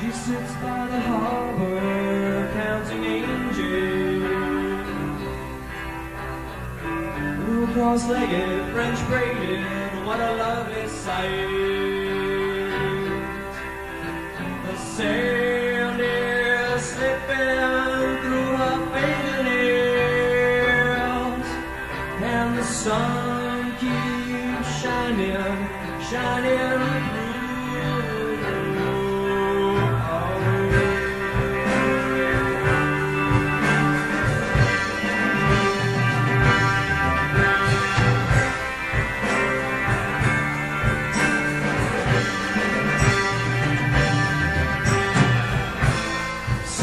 She sits by the harbor counting angels. Ooh, cross-legged, French braided, what a lovely sight. The sand is slipping through her faded nails, and the sun keeps shining, shining through.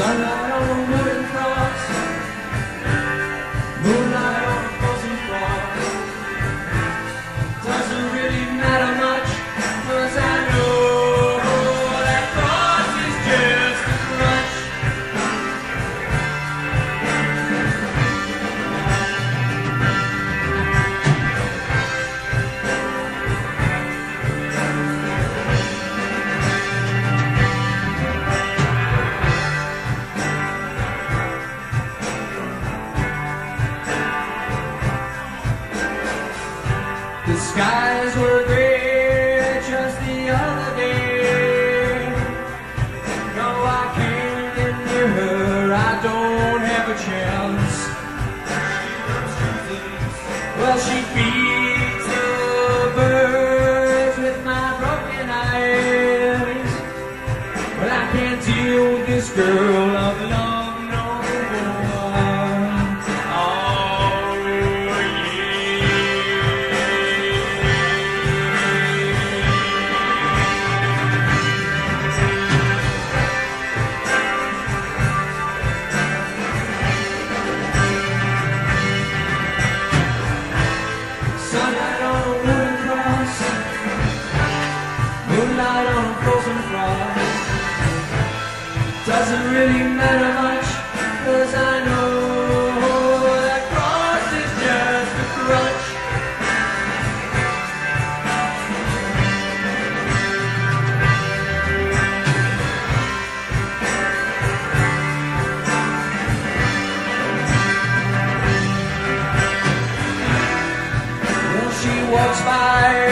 Sunlight on a wooden cross, moonlight on a frozen floor. Doesn't really matter much, 'cause I know that cross is just a crutch. The skies were gray just the other day. No, I can't get near her, I don't have a chance. Well, she feeds the birds with my broken eyes. But I can't deal with this girl of love. Sunlight on a wooden cross, moonlight on a frozen floor. Doesn't really matter much, 'cause I know that cross is just a crutch. Walks by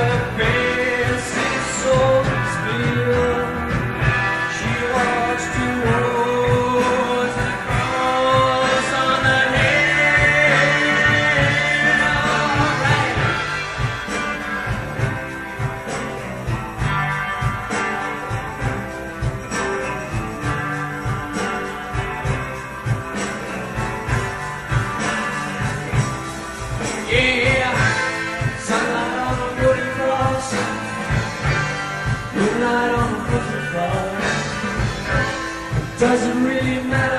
the fancy soul's field. She walks towards the cross on the hill. All right. Yeah. Moonlight on a frozen floor. Doesn't really matter.